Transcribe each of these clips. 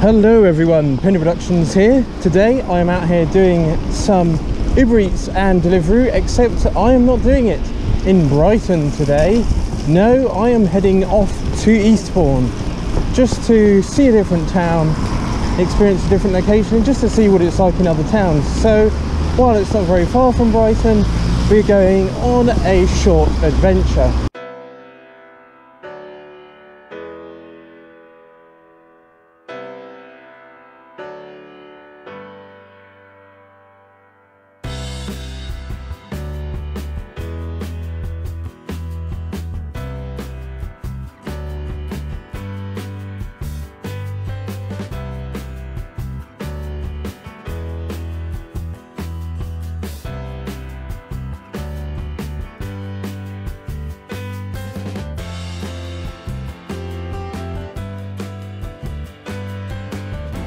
Hello everyone, Pinder Productions here. Today I am out here doing some Uber Eats and Deliveroo, except I am not doing it in Brighton today. No, I am heading off to Eastbourne just to see a different town, experience a different location, and just to see what it's like in other towns. So while it's not very far from Brighton, we're going on a short adventure.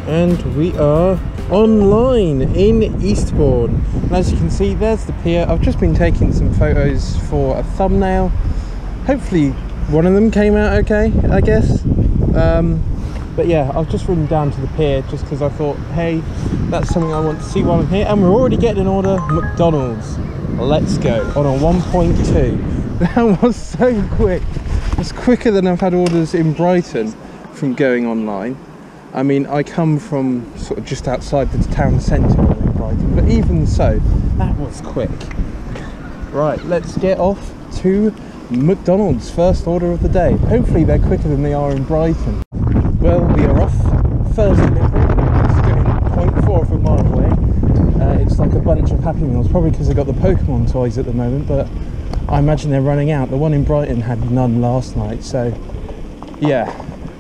And we are online in Eastbourne, and as you can see, there's the pier. I've just been taking some photos for a thumbnail. Hopefully one of them came out okay, I guess. But yeah, I've just ridden down to the pier just because I thought, hey, that's something I want to see while I'm here. And we're already getting an order, McDonald's. Let's go, on a 1.2. That was so quick. It's quicker than I've had orders in Brighton from going online. I mean, I come from sort of just outside the town centre in Brighton, but even so, that was quick. Right, let's get off to McDonald's, first order of the day. Hopefully they're quicker than they are in Brighton. Well, we are off. First delivery, it's going 0.4 of a mile away. It's like a bunch of Happy Meals, probably because they've got the Pokemon toys at the moment, but I imagine they're running out. The one in Brighton had none last night, so yeah,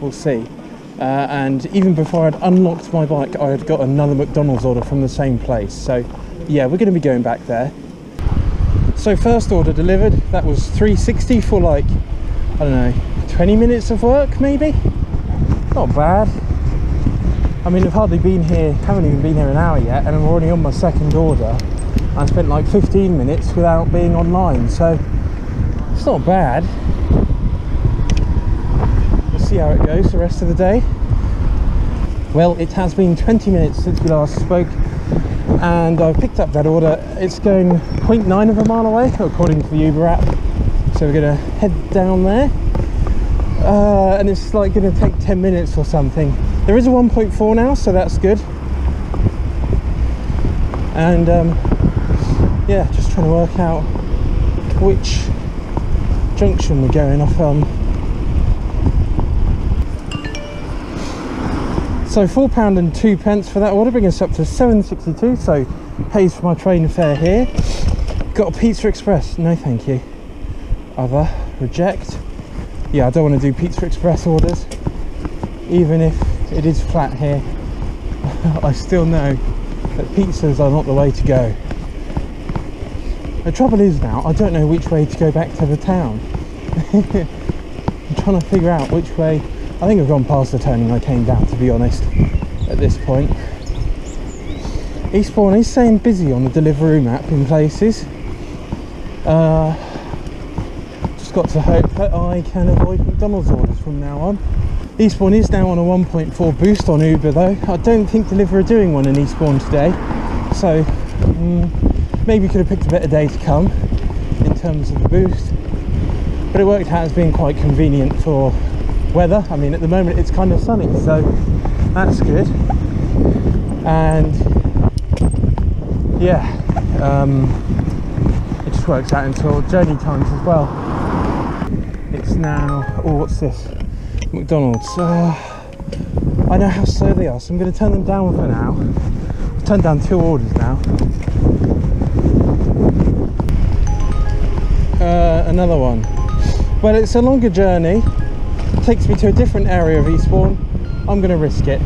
we'll see. And even before I'd unlocked my bike, I had got another McDonald's order from the same place. So yeah, we're going to be going back there. So first order delivered, that was £3.60 for like, I don't know, 20 minutes of work maybe? Not bad. I mean, I've hardly been here, haven't even been here an hour yet, and I'm already on my second order. I spent like 15 minutes without being online, so it's not bad. See how it goes the rest of the day. Well, it has been 20 minutes since we last spoke, and I've picked up that order. It's going 0.9 of a mile away according to the Uber app, so we're gonna head down there, and it's like gonna take 10 minutes or something. There is a 1.4 now, so that's good. And yeah, just trying to work out which junction we're going off on. So £4.02 for that order, bringing us up to £7.62, so pays for my train fare here. Got a Pizza Express, no thank you. Other, reject. Yeah, I don't want to do Pizza Express orders. Even if it is flat here, I still know that pizzas are not the way to go. The trouble is now, I don't know which way to go back to the town. I'm trying to figure out which way. I think I've gone past the turning I came down, to be honest, at this point. Eastbourne is staying busy on the Deliveroo map in places. Just got to hope that I can avoid McDonald's orders from now on. Eastbourne is now on a 1.4 boost on Uber though. I don't think Deliveroo are doing one in Eastbourne today. So maybe could have picked a better day to come in terms of the boost. But it worked out as being quite convenient for weather. I mean, at the moment it's kind of sunny, so that's good. And yeah, it just works out until journey times as well. It's now, oh, what's this? McDonald's. I know how slow they are, so I'm going to turn them down for now. I've turned down 2 orders now. Another one. Well, it's a longer journey. Takes me to a different area of Eastbourne. I'm going to risk it.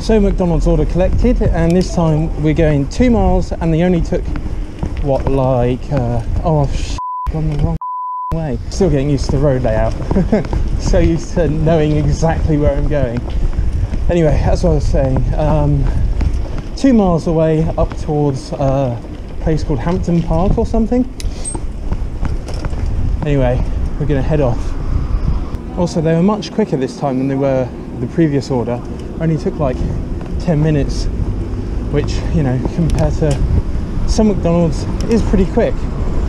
So McDonald's order collected, and this time we're going 2 miles, and they only took what, like oh, I've gone the wrong way. Still getting used to the road layout. So used to knowing exactly where I'm going. Anyway, that's what I was saying. 2 miles away, up towards a place called Hampton Park or something. Anyway, we're going to head off. Also, they were much quicker this time than they were the previous order only took like 10 minutes, which, you know, compared to some McDonald's is pretty quick.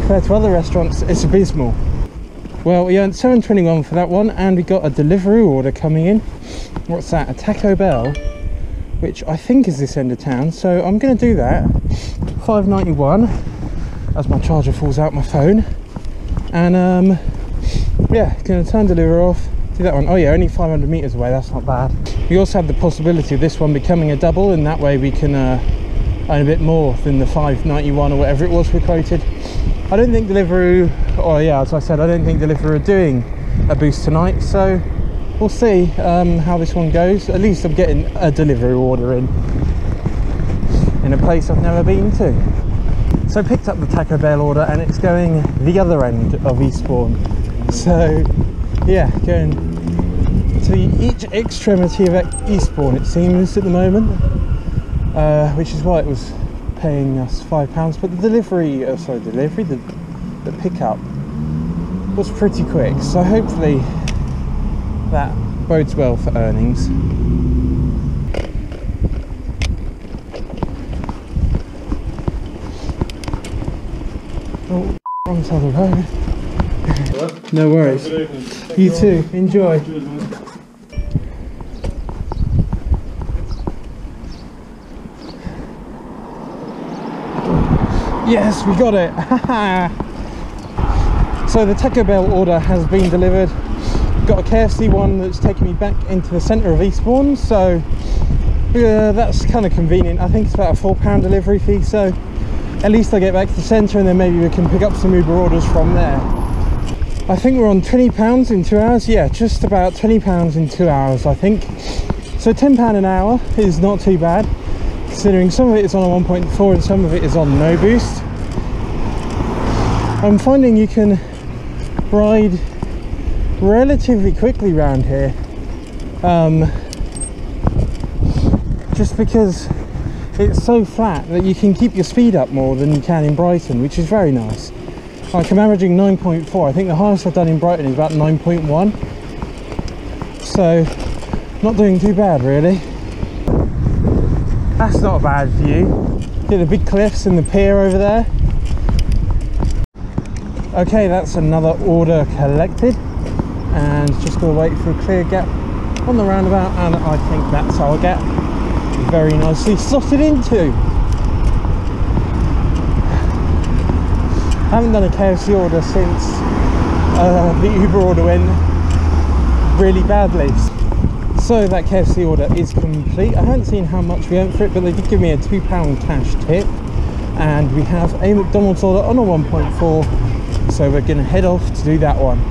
Compared to other restaurants, it's abysmal. Well, we earned £7.21 for that one, and we got a Deliveroo order coming in. What's that? A Taco Bell, which I think is this end of town, so I'm going to do that. £5.91 as my charger falls out my phone. And yeah, going to turn Deliveroo off, do that one. Oh yeah, only 500 metres away, that's not bad. We also have the possibility of this one becoming a double, and that way we can earn a bit more than the £5.91 or whatever it was we quoted. I don't think Deliveroo, or yeah, as I said, I don't think Deliveroo are doing a boost tonight, so we'll see how this one goes. At least I'm getting a Deliveroo order in a place I've never been to. So I picked up the Taco Bell order, and it's going the other end of Eastbourne. So yeah, going to each extremity of Eastbourne, it seems, at the moment, which is why it was paying us £5, but the delivery, the pickup was pretty quick, so hopefully that bodes well for earnings. Oh, wrong side of the road. Hello? No worries. You too, enjoy. Yes, we got it! So the Taco Bell order has been delivered. Got a KFC one that's taken me back into the centre of Eastbourne, so that's kind of convenient. I think it's about a £4 delivery fee, so at least I get back to the centre, and then maybe we can pick up some Uber orders from there. I think we're on £20 in 2 hours. Yeah, just about £20 in 2 hours, I think. So £10 an hour is not too bad, considering some of it is on a 1.4 and some of it is on no boost. I'm finding you can ride relatively quickly round here, just because it's so flat that you can keep your speed up more than you can in Brighton, which is very nice. Like, I'm averaging 9.4. I think the highest I've done in Brighton is about 9.1, so not doing too bad really. That's not a bad view. Yeah, the big cliffs and the pier over there. Okay, that's another order collected, and just gotta wait for a clear gap on the roundabout, and I think that's our gap. Very nicely slotted into. I haven't done a KFC order since the Uber order went really badly. So that KFC order is complete. I haven't seen how much we earned for it, but they did give me a £2 cash tip. And we have a McDonald's order on a 1.4, so we're going to head off to do that one.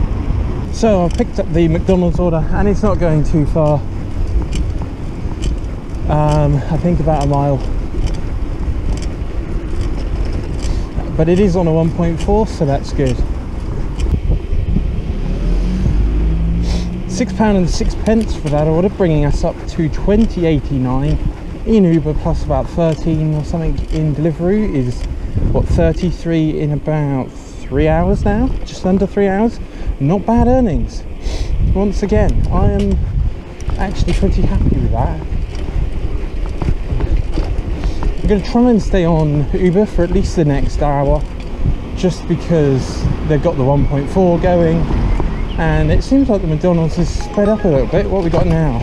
So I picked up the McDonald's order, and it's not going too far. I think about a mile. But it is on a 1.4, so that's good. £6.06 for that order, bringing us up to £20.89 in Uber, plus about 13 or something in Deliveroo is what, 33 in about 3 hours now, just under 3 hours. Not bad earnings. Once again, I am actually pretty happy with that. I'm going to try and stay on Uber for at least the next hour, just because they've got the 1.4 going. And it seems like the McDonald's is spread up a little bit. What have we got now?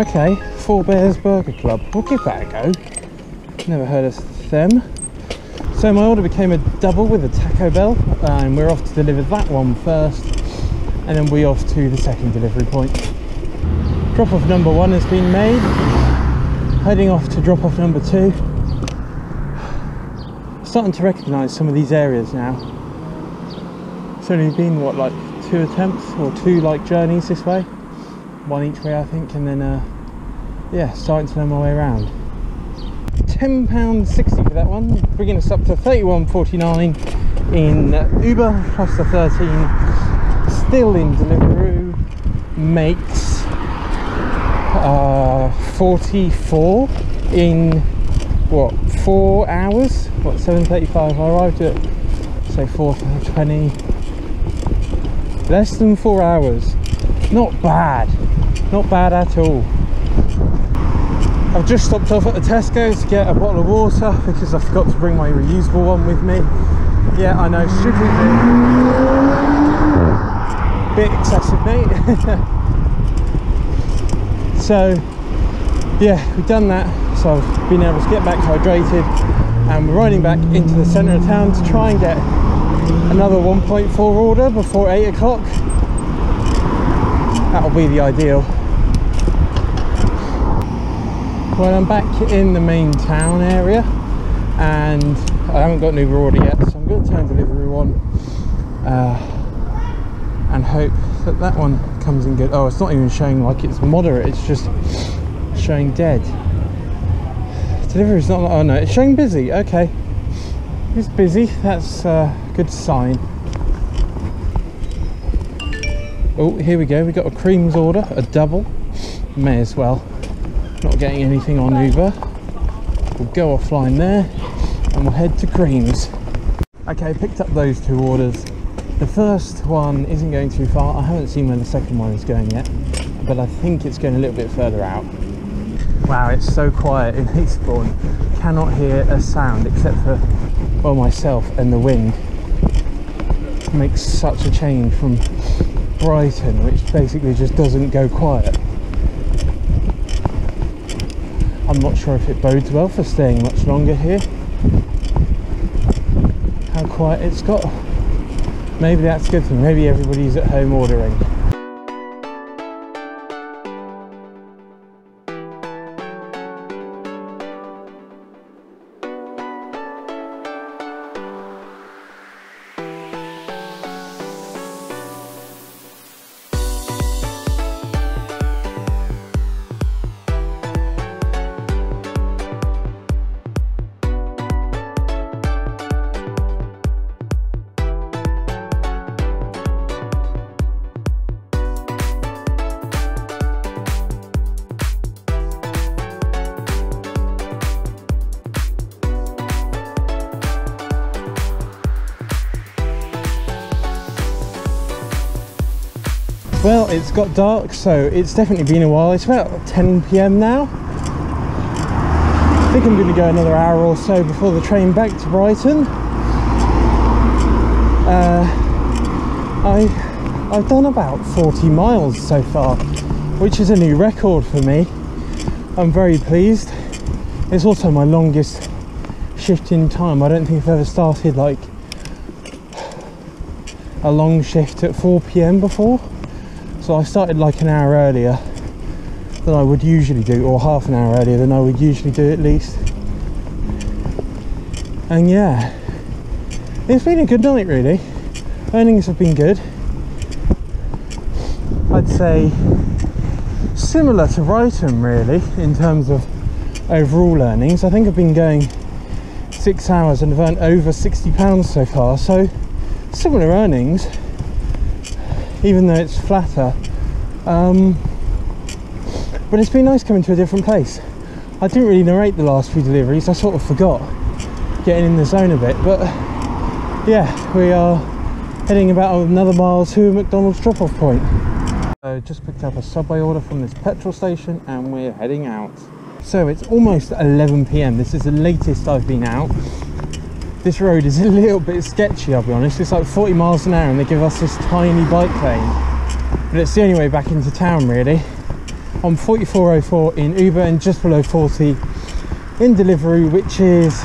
Okay, Four Bears Burger Club. We'll give that a go. Never heard of them. So my order became a double with a Taco Bell, and we're off to deliver that one first, and then we're off to the second delivery point. Drop-off number one has been made. Heading off to drop-off number two. Starting to recognise some of these areas now. It's only been what, like two attempts or two like journeys this way, one each way I think, and then yeah, starting to know my way around. £10.60 for that one, bringing us up to £31.49 in Uber, plus the 13 still in Deliveroo makes 44 in what, 4 hours? What, 7:35? I arrived at say 4:20. Less than 4 hours, Not bad, not bad at all. I've just stopped off at the Tesco to get a bottle of water because I forgot to bring my reusable one with me. Yeah, I know, stupid bit excessive, mate. So yeah, we've done that, so I've been able to get back hydrated, and we're riding back into the centre of town to try and get another 1.4 order before 8 o'clock. That'll be the ideal. Well, I'm back in the main town area and I haven't got an Uber order yet, so I'm going to turn Deliveroo on and hope that that one comes in good. Oh, it's not even showing like it's moderate, it's just showing dead. Deliveroo's not, oh no, it's showing busy. Okay, it's busy, that's a good sign. Oh, here we go, we got a Creams order, a double. May as well. Not getting anything on Uber. We'll go offline there and we'll head to Creams. Okay, picked up those two orders. The first one isn't going too far. I haven't seen where the second one is going yet, but I think it's going a little bit further out. Wow, it's so quiet in Eastbourne. Cannot hear a sound except for, well, myself and the wind. It makes such a change from Brighton, which basically just doesn't go quiet. I'm not sure if it bodes well for staying much longer here, how quiet it's got. Maybe that's a good thing, maybe everybody's at home ordering. Well, it's got dark, so it's definitely been a while. It's about 10 PM now. I think I'm going to go another hour or so before the train back to Brighton. I've done about 40 miles so far, which is a new record for me. I'm very pleased. It's also my longest shift in time. I don't think I've ever started like a long shift at 4 PM before. So I started like an hour earlier than I would usually do, or half an hour earlier than I would usually do at least. And yeah, it's been a good night really. Earnings have been good. I'd say similar to Wrightham really, in terms of overall earnings. I think I've been going 6 hours and I've earned over £60 so far, so similar earnings. Even though it's flatter, but it's been nice coming to a different place. I didn't really narrate the last few deliveries, I sort of forgot, getting in the zone a bit, but yeah, we are heading about another mile to a McDonald's drop-off point. So just picked up a Subway order from this petrol station and we're heading out. So it's almost 11 PM, this is the latest I've been out. This road is a little bit sketchy, I'll be honest. It's like 40 miles an hour and they give us this tiny bike lane. But it's the only way back into town really. I'm 44.04 in Uber and just below 40 in Deliveroo, which is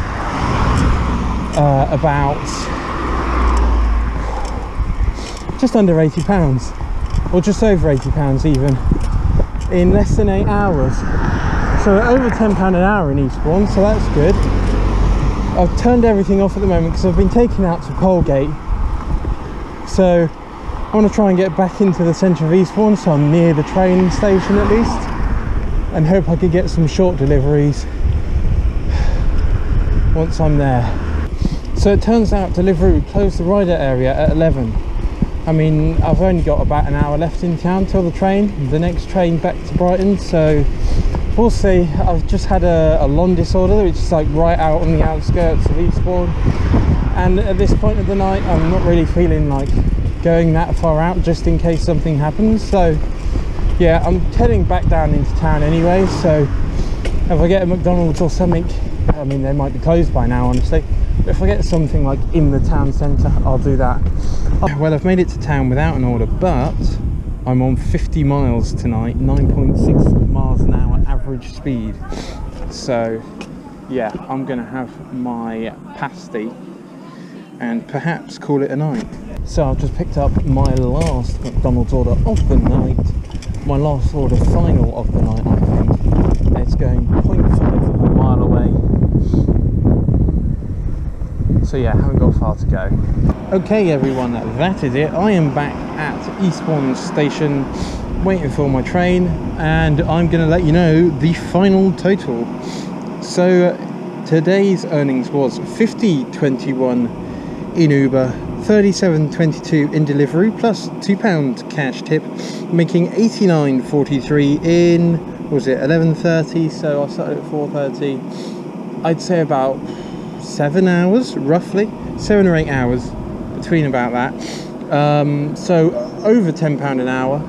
about just under £80, or just over £80 even, in less than 8 hours. So we're over £10 an hour in Eastbourne, so that's good. I've turned everything off at the moment because I've been taken out to Colgate, so I want to try and get back into the centre of Eastbourne, so I'm near the train station at least, and hope I can get some short deliveries once I'm there. So it turns out Deliveroo closed the rider area at 11. I mean, I've only got about an hour left in town till the train, the next train back to Brighton, so we'll see. I've just had a Londis order, which is like right out on the outskirts of Eastbourne, and at this point of the night I'm not really feeling like going that far out just in case something happens. So yeah, I'm heading back down into town anyway, so if I get a McDonald's or something, I mean they might be closed by now honestly, but if I get something like in the town centre, I'll do that. Well, I've made it to town without an order, but I'm on 50 miles tonight, 9.6 miles an hour average speed. So yeah, I'm gonna have my pasty and perhaps call it a night. So I've just picked up my last McDonald's order of the night, my last order final of the night I think. It's going 0.5 of a mile away. So yeah, haven't got far to go. Okay everyone, that is it. I am back at Eastbourne station waiting for my train, and I'm going to let you know the final total. So today's earnings was 50.21 in Uber, 37.22 in Deliveroo, plus £2 cash tip, making 89.43 in, was it 11.30, so I started at 4.30. I'd say about 7 hours, roughly 7 or 8 hours between about that, so over £10 an hour.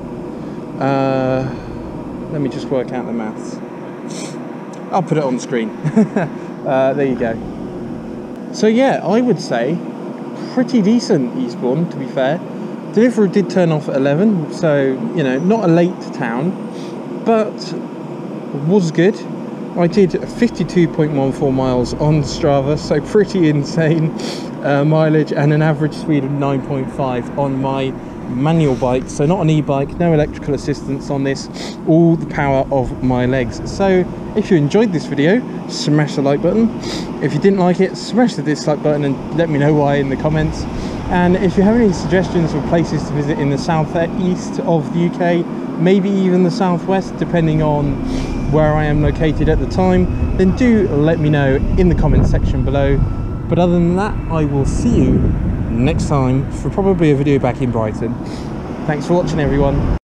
Let me just work out the maths. I'll put it on screen. There you go. So yeah, I would say pretty decent Eastbourne, to be fair. Deliveroo did turn off at 11, so you know, not a late town, but was good. I did 52.14 miles on Strava, so pretty insane mileage, and an average speed of 9.5 on my manual bike, so not an e-bike, no electrical assistance on this, all the power of my legs. So if you enjoyed this video, smash the like button. If you didn't like it, smash the dislike button and let me know why in the comments. And if you have any suggestions for places to visit in the southeast of the UK, maybe even the southwest, depending on where I am located at the time, then do let me know in the comments section below. But other than that, I will see you next time for probably a video back in Brighton. Thanks for watching everyone.